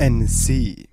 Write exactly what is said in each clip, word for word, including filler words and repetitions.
N S C.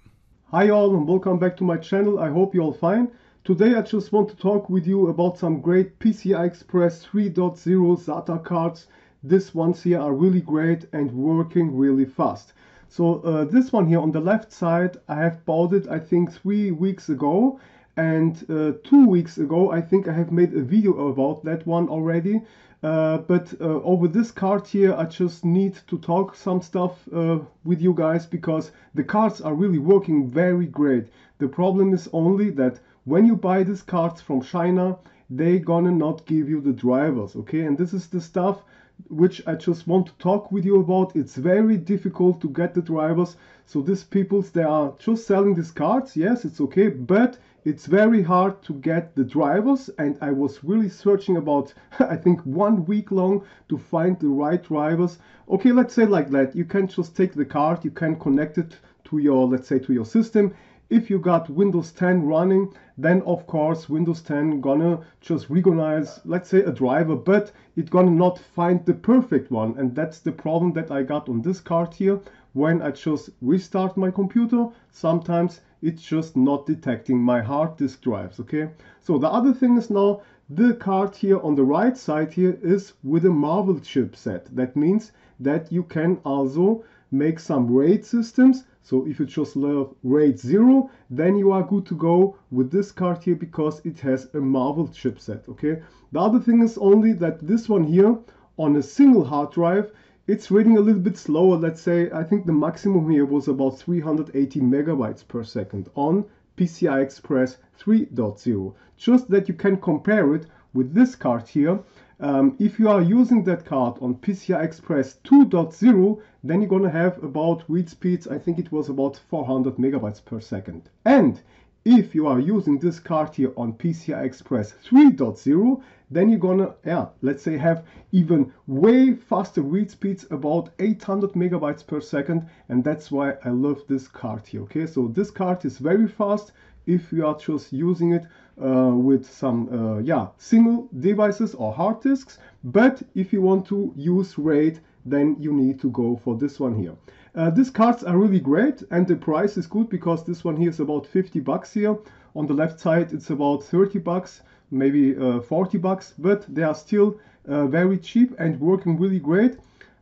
Hi all and welcome back to my channel. I hope you're all fine. Today I just want to talk with you about some great P C I Express three point oh SATA cards. These ones here are really great and working really fast. So uh, this one here on the left side, I have bought it I think three weeks ago. And uh, two weeks ago, I think I have made a video about that one already. Uh, but uh, over this card here, I just need to talk some stuff uh, with you guys, because the cards are really working very great. The problem is only that when you buy these cards from China, they gonna not give you the drivers, okay? And this is the stuff which I just want to talk with you about. It's very difficult to get the drivers. So these people, they are just selling these cards. Yes, it's okay, but it's very hard to get the drivers. And I was really searching about, I think, one week long to find the right drivers. Okay, let's say like that. You can just take the card, you can connect it to your, let's say, to your system. If you got Windows ten running, then of course Windows ten gonna just recognize, let's say, a driver, but it gonna not find the perfect one. And that's the problem that I got on this card here. When I just restart my computer, sometimes it's just not detecting my hard disk drives, okay? So the other thing is now, the card here on the right side here is with a Marvell chipset. That means that you can also make some RAID systems. So if you just love RAID zero, then you are good to go with this card here, because it has a Marvell chipset, okay? The other thing is only that this one here, on a single hard drive, it's reading a little bit slower. Let's say, I think the maximum here was about three hundred eighty megabytes per second on P C I Express three point oh. Just that you can compare it with this card here. Um, if you are using that card on P C I Express two point oh, then you're going to have about read speeds, I think it was about four hundred megabytes per second. And if you are using this card here on P C I Express three point oh, then you're going to, yeah, let's say, have even way faster read speeds, about eight hundred megabytes per second. And that's why I love this card here, okay? So this card is very fast if you are just using it uh, with some uh, yeah, single devices or hard disks. But if you want to use RAID, then you need to go for this one here. Uh, these cards are really great and the price is good, because this one here is about fifty bucks here. On the left side it's about thirty bucks, maybe uh, forty bucks, but they are still uh, very cheap and working really great.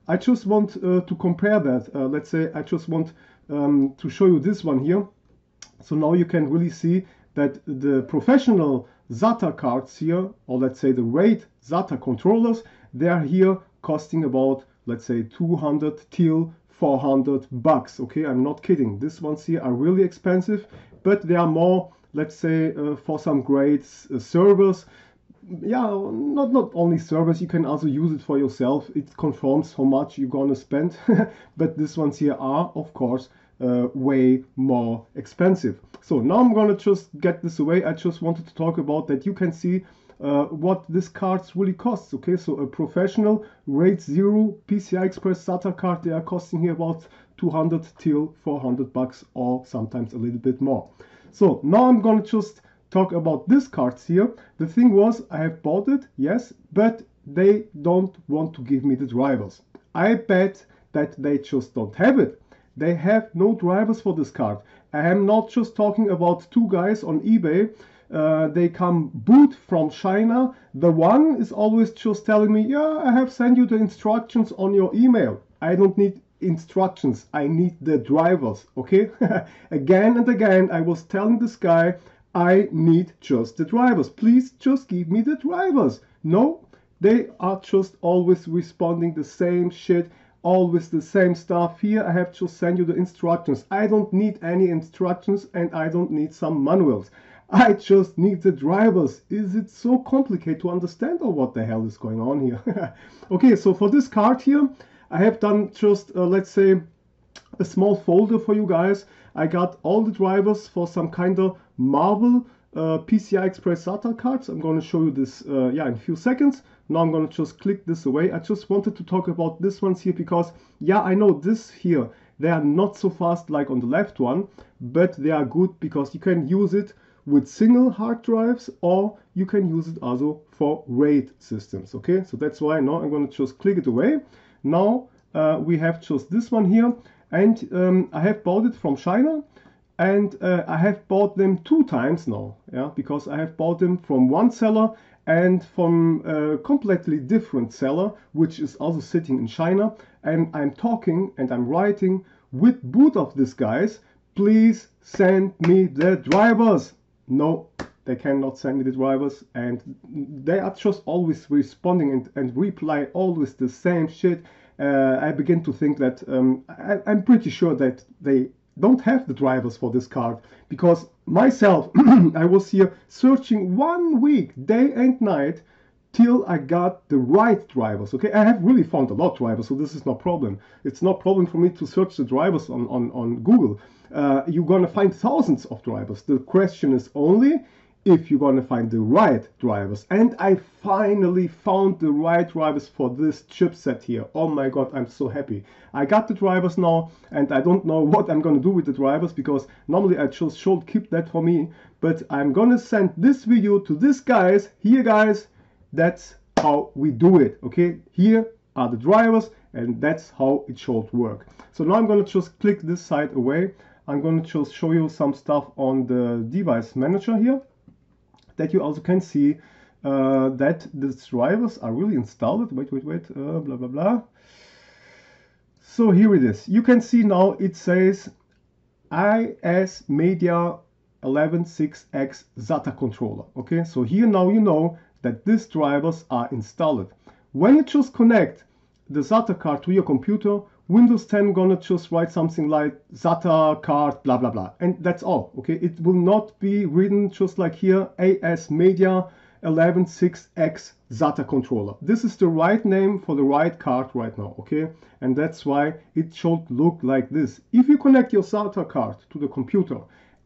I just want uh, to compare that. Uh, let's say I just want um, to show you this one here. So now you can really see that the professional SATA cards here, or let's say the RAID SATA controllers, they are here costing about, let's say, two hundred till four hundred bucks. Okay, I'm not kidding. These ones here are really expensive, but they are more, let's say, uh, for some great uh, servers. Yeah, not, not only servers, you can also use it for yourself. It confirms how much you're gonna spend. But these ones here are, of course, Uh, way more expensive. So now I'm gonna just get this away. I just wanted to talk about that. You can see uh, what this card really costs, okay? So a professional RAID zero P C I Express SATA card, they are costing here about two hundred till four hundred bucks, or sometimes a little bit more. So now I'm gonna just talk about these cards here. The thing was, I have bought it, yes, but they don't want to give me the drivers. I bet that they just don't have it. They have no drivers for this card. I am not just talking about two guys on eBay. Uh, they come boot from China. The one is always just telling me, yeah, I have sent you the instructions on your email. I don't need instructions. I need the drivers, okay? Again and again, I was telling this guy, I need just the drivers. Please just give me the drivers. No, they are just always responding the same shit. Always the same stuff. Here I have to send you the instructions. I don't need any instructions, and I don't need some manuals. I just need the drivers. Is it so complicated to understand, or what the hell is going on here? Okay, so for this card here, I have done just uh, let's say a small folder for you guys. I got all the drivers for some kind of Marvell uh, P C I Express SATA cards. I'm going to show you this uh, yeah, in a few seconds. Now I'm gonna just click this away. I just wanted to talk about this ones here, because yeah, I know this here, they are not so fast like on the left one, but they are good because you can use it with single hard drives, or you can use it also for RAID systems, okay? So that's why now I'm gonna just click it away. Now uh, we have just this one here. and um, I have bought it from China, and uh, I have bought them two times now, yeah, because I have bought them from one seller and from a completely different seller, which is also sitting in China, and I'm talking and I'm writing with both of these guys, please send me the drivers. No, they cannot send me the drivers, and they are just always responding and, and reply always the same shit. Uh, I begin to think that um, I, I'm pretty sure that they don't have the drivers for this card, because myself, I was here searching one week, day and night, till I got the right drivers. Okay, I have really found a lot of drivers, so this is no problem. It's no problem for me to search the drivers on, on, on Google. Uh, you're gonna find thousands of drivers. The question is only if you're gonna find the right drivers. And I finally found the right drivers for this chipset here. Oh my god, I'm so happy. I got the drivers now, and I don't know what I'm gonna do with the drivers, because normally I just should keep that for me. But I'm gonna send this video to these guys. Here guys, that's how we do it. Okay, here are the drivers, and that's how it should work. So now I'm gonna just click this side away. I'm gonna just show you some stuff on the device manager here, that you also can see uh, that the drivers are really installed. Wait, wait, wait, uh, blah, blah, blah. So here it is. You can see now it says ASMedia eleven sixty-six SATA controller. Okay, so here now you know that these drivers are installed. When you just connect the SATA card to your computer, Windows ten gonna just write something like SATA card blah blah blah, and that's all. Okay, it will not be written just like here ASMedia eleven sixty-six SATA controller. This is the right name for the right card right now, okay? And that's why it should look like this. If you connect your SATA card to the computer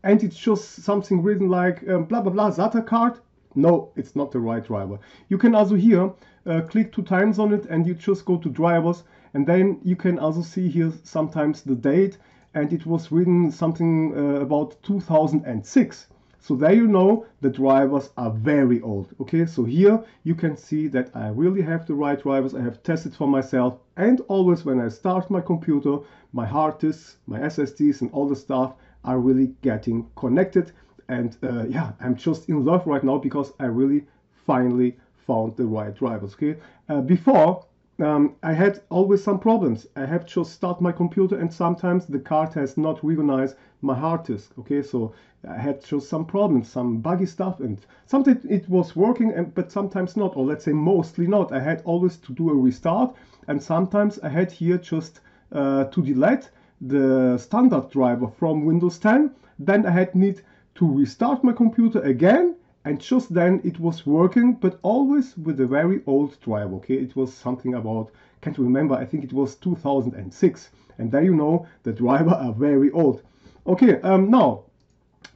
and it's just something written like um, blah blah blah SATA card, no, it's not the right driver. You can also here uh, click two times on it, and you just go to drivers, and then you can also see here sometimes the date, and it was written something uh, about two thousand six. So there you know the drivers are very old. Okay, so here you can see that I really have the right drivers. I have tested for myself, and always when I start my computer, my hard disks, my S S Ds and all the stuff are really getting connected. And uh, yeah, I'm just in love right now, because I really finally found the right drivers. Okay, uh, before um, I had always some problems. I have just started my computer, and sometimes the card has not recognized my hard disk. Okay, so I had just some problems, some buggy stuff, and sometimes it was working, and but sometimes not, or let's say mostly not. I had always to do a restart, and sometimes I had here just uh, to delete the standard driver from Windows ten. Then I had need to restart my computer again, and just then it was working, but always with a very old driver. Okay, it was something about, can't remember, I think it was two thousand six, and there you know the drivers are very old. Okay, um, now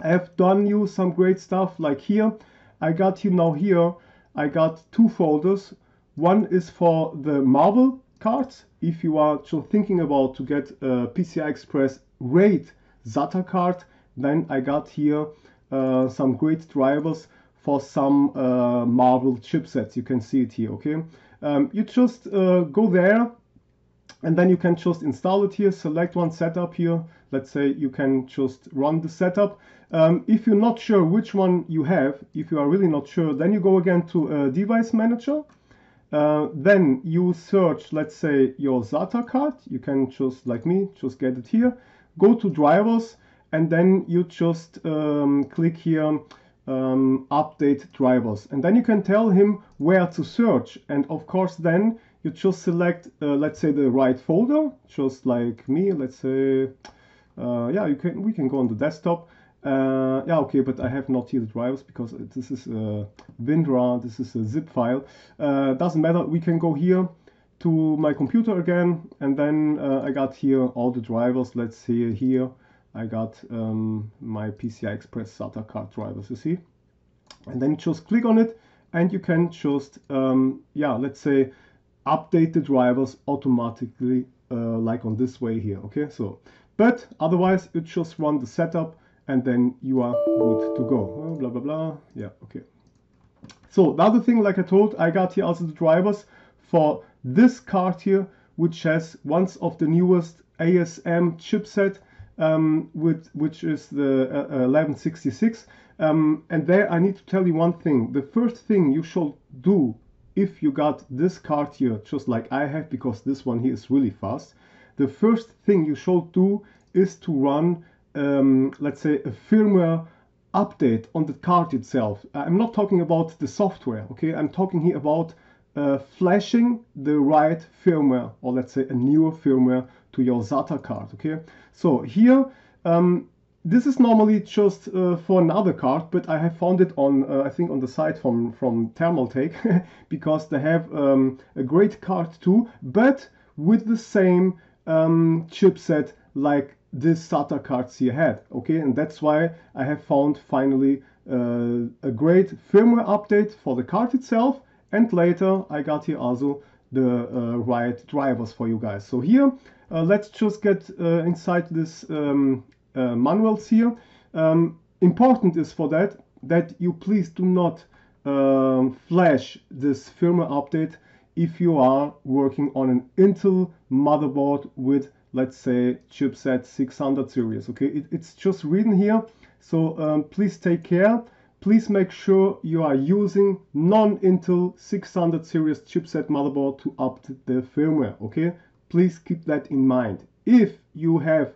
I have done you some great stuff, like here I got you now here I got two folders. One is for the Marvell cards. If you are just thinking about to get a P C I Express RAID SATA card, then I got here uh, some great drivers for some uh, Marvell chipsets. You can see it here, okay? Um, you just uh, go there, and then you can just install it here, select one setup here. Let's say you can just run the setup. Um, if you're not sure which one you have, if you are really not sure, then you go again to uh, Device Manager. Uh, then you search, let's say, your SATA card. You can just, like me, just get it here. Go to Drivers, and then you just um, click here um, update drivers, and then you can tell him where to search, and of course then you just select uh, let's say the right folder, just like me. Let's say uh, yeah, you can we can go on the desktop. Uh, yeah, okay, but I have not here the drivers, because this is a WinRAR, this is a zip file. Uh, doesn't matter, we can go here to my computer again, and then uh, I got here all the drivers. Let's see here I got um, my P C I Express SATA card drivers, you see, and then just click on it, and you can just um, yeah, let's say update the drivers automatically, uh, like on this way here. Okay, so but otherwise you just run the setup, and then you are good to go. Blah blah blah. Yeah, okay. So the other thing, like I told, I got here also the drivers for this card here, which has one of the newest A S M chipset, um, with, which is the uh, eleven sixty-six. Um, and there I need to tell you one thing. The first thing you should do if you got this card here, just like I have, because this one here is really fast, the first thing you should do is to run, um, let's say, a firmware update on the card itself. I'm not talking about the software, okay? I'm talking here about uh, flashing the right firmware, or let's say a newer firmware to your SATA card, okay? So here, um, this is normally just uh, for another card, but I have found it on, uh, I think, on the site from, from Thermaltake, because they have um, a great card too, but with the same um, chipset like this SATA cards here had, okay? And that's why I have found finally uh, a great firmware update for the card itself, and later I got here also the uh, right drivers for you guys. So here, uh, let's just get uh, inside this um, Uh, manuals here. Um, important is for that that you please do not uh, flash this firmware update if you are working on an Intel motherboard with, let's say, chipset six hundred series, okay? It, it's just written here, so um, please take care. Please make sure you are using non-Intel six hundred series chipset motherboard to update the firmware, okay? Please keep that in mind. If you have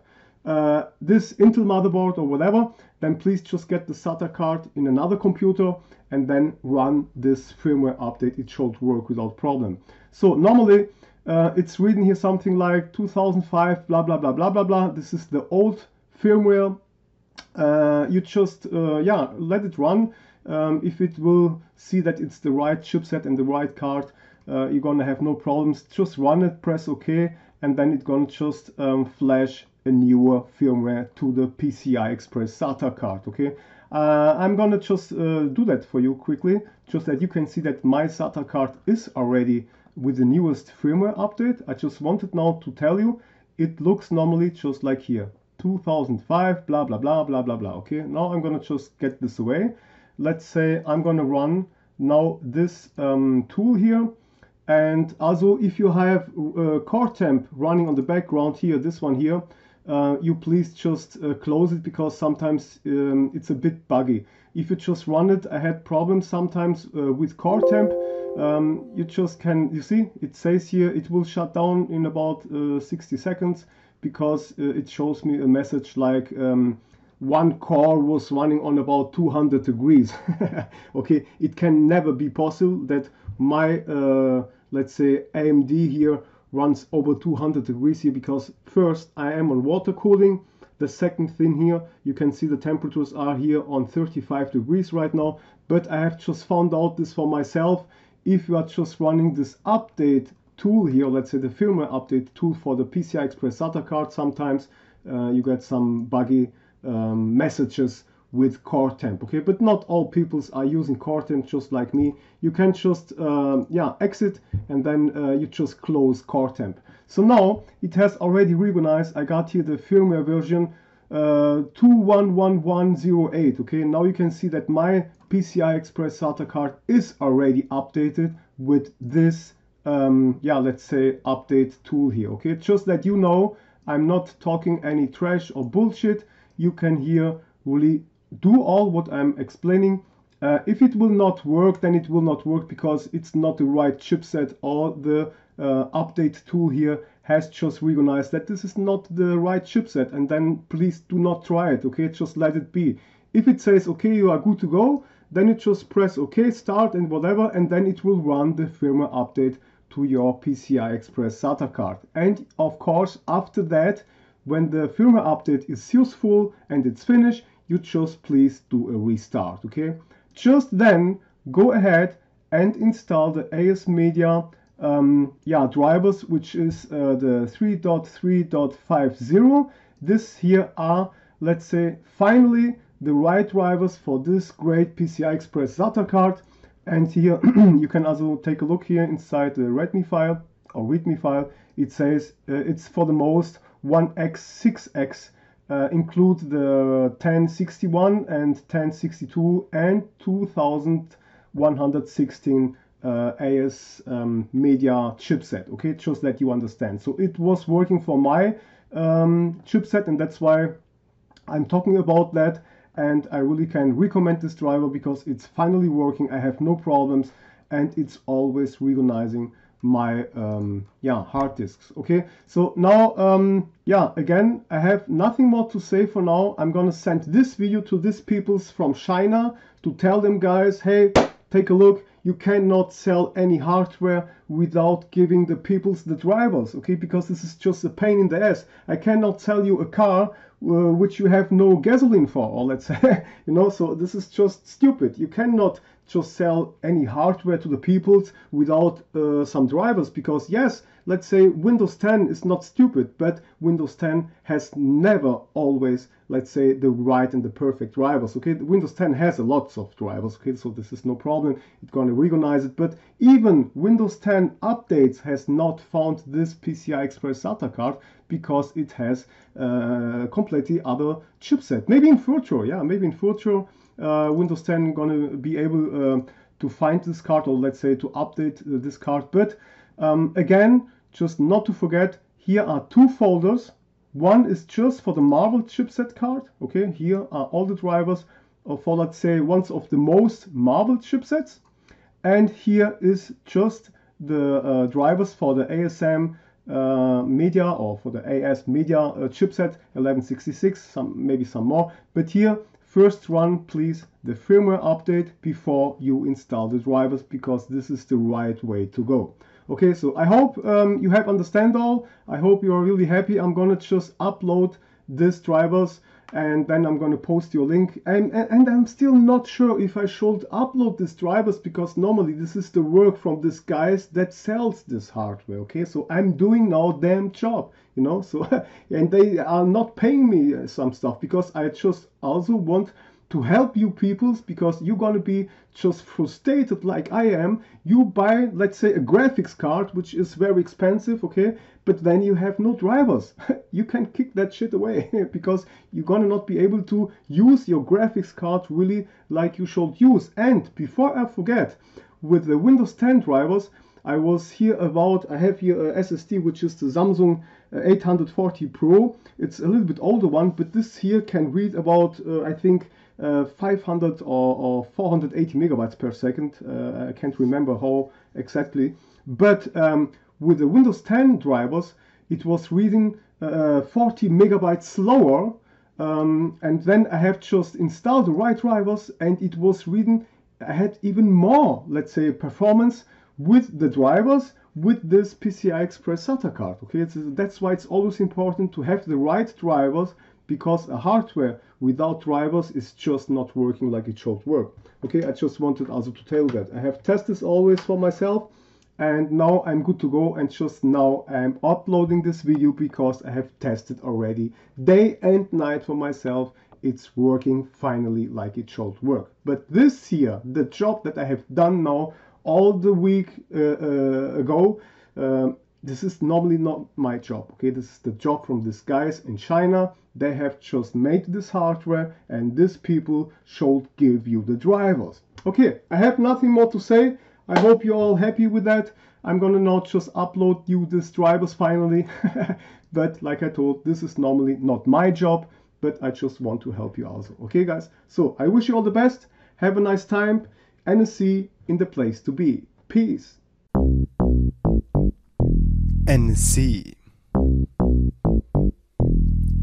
Uh, this Intel motherboard or whatever, then please just get the SATA card in another computer and then run this firmware update. It should work without problem. So normally uh, it's written here something like two thousand five blah blah blah blah blah blah. This is the old firmware. Uh, you just uh, yeah, let it run. Um, if it will see that it's the right chipset and the right card, uh, you're gonna have no problems. Just run it, press OK, and then it's gonna just um, flash a newer firmware to the P C I Express SATA card, okay? Uh, I'm gonna just uh, do that for you quickly, just that you can see that my SATA card is already with the newest firmware update. I just wanted now to tell you, it looks normally just like here, two thousand five, blah, blah, blah, blah, blah, blah, okay? Now I'm gonna just get this away. Let's say I'm gonna run now this um, tool here. And also, if you have uh, Core Temp running on the background here, this one here, Uh, you please just uh, close it, because sometimes um, it's a bit buggy. If you just run it, I had problems sometimes uh, with Core Temp. Um, you just can, you see, it says here it will shut down in about uh, sixty seconds, because uh, it shows me a message like um, one core was running on about two hundred degrees. Okay, it can never be possible that my, uh, let's say, A M D here runs over two hundred degrees here, because first I am on water cooling. The second thing here, you can see the temperatures are here on thirty-five degrees right now, but I have just found out this for myself. If you are just running this update tool here, let's say the firmware update tool for the P C I Express SATA card, sometimes uh, you get some buggy um, messages with Core Temp, okay? But not all peoples are using Core Temp, just like me. You can just uh, yeah, exit, and then uh, you just close Core Temp. So now it has already recognized. I got here the firmware version uh, two one one one zero eight, okay? Now you can see that my P C I Express SATA card is already updated with this um, yeah, let's say update tool here, okay? Just that you know, I'm not talking any trash or bullshit. You can here really do all what I'm explaining. Uh, if it will not work, then it will not work, because it's not the right chipset, or the uh, update tool here has just recognized that this is not the right chipset, and then please do not try it, okay? Just let it be. If it says okay, you are good to go, then you just press okay, start and whatever, and then it will run the firmware update to your P C I Express SATA card. And of course, after that, when the firmware update is useful and it's finished, you just please do a restart, okay? Just then, go ahead and install the ASMedia um, yeah, drivers, which is uh, the three point three point fifty. This here are, let's say, finally the right drivers for this great P C I Express SATA card. And here you can also take a look here inside the readme file or readme file. It says uh, it's for the most one X, six X. Uh, include the ten sixty-one and ten sixty-two and two thousand one hundred sixteen uh, ASMedia um, chipset, okay? Just that you understand. So it was working for my um, chipset, and that's why I'm talking about that. And I really can recommend this driver because it's finally working. I have no problems, and it's always recognizing my um, yeah hard disks. Okay, so now um, yeah again, I have nothing more to say for now. I'm gonna send this video to these peoples from China to tell them, guys, hey, take a look. You cannot sell any hardware without giving the peoples the drivers, okay? Because this is just a pain in the ass. I cannot sell you a car uh, which you have no gasoline for, or let's say, you know, so this is just stupid. You cannot just sell any hardware to the peoples without uh, some drivers, because yes, let's say Windows ten is not stupid, but Windows ten has never always, let's say, the right and the perfect drivers, okay? Windows ten has a lot of drivers, okay? So this is no problem. It's going to recognize it, but even Windows ten updates has not found this P C I Express SATA card because it has uh, completely other chipset. Maybe in future, yeah, maybe in future, uh, Windows ten going to be able uh, to find this card, or let's say to update uh, this card, but Um, again, just not to forget, here are two folders. One is just for the Marvell chipset card. Okay, here are all the drivers for, let's say, one of the most Marvell chipsets. And here is just the uh, drivers for the A S M uh, media, or for the ASMedia uh, chipset eleven sixty-six, some, maybe some more. But here, first run, please, the firmware update before you install the drivers, because this is the right way to go. Okay, so I hope um, you have understand all. I hope you are really happy. I'm gonna just upload these drivers, and then I'm gonna post your link. And, and, and I'm still not sure if I should upload these drivers, because normally this is the work from these guys that sells this hardware. Okay, so I'm doing now damn job, you know. So and they are not paying me some stuff, because I just also want to help you peoples, because you're gonna be just frustrated like I am. You buy, let's say, a graphics card which is very expensive, okay, but then you have no drivers. You can kick that shit away because you're gonna not be able to use your graphics card really like you should use. And before I forget, with the Windows ten drivers, I was here about, I have here a S S D which is the Samsung eight forty Pro. It's a little bit older one, but this here can read about uh, I think Uh, five hundred or, or four hundred eighty megabytes per second. Uh, I can't remember how exactly. But um, with the Windows ten drivers, it was reading uh, forty megabytes slower. Um, and then I have just installed the right drivers, and it was reading. I had even more, let's say, performance with the drivers with this P C I Express SATA card. Okay, it's, that's why it's always important to have the right drivers, because a hardware without drivers is just not working like it should work. Okay, I just wanted also to tell that. I have tested this always for myself, and now I'm good to go, and just now I'm uploading this video because I have tested already day and night for myself. It's working finally like it should work. But this here, the job that I have done now all the week uh, uh, ago, uh, this is normally not my job, okay? This is the job from these guys in China. They have just made this hardware, and these people should give you the drivers. Okay, I have nothing more to say. I hope you're all happy with that. I'm gonna not just upload you these drivers finally. But like I told, this is normally not my job, but I just want to help you also. Okay, guys? So I wish you all the best. Have a nice time. N S C in the place to be. Peace. N S C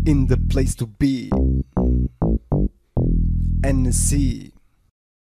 in the place to be. N S C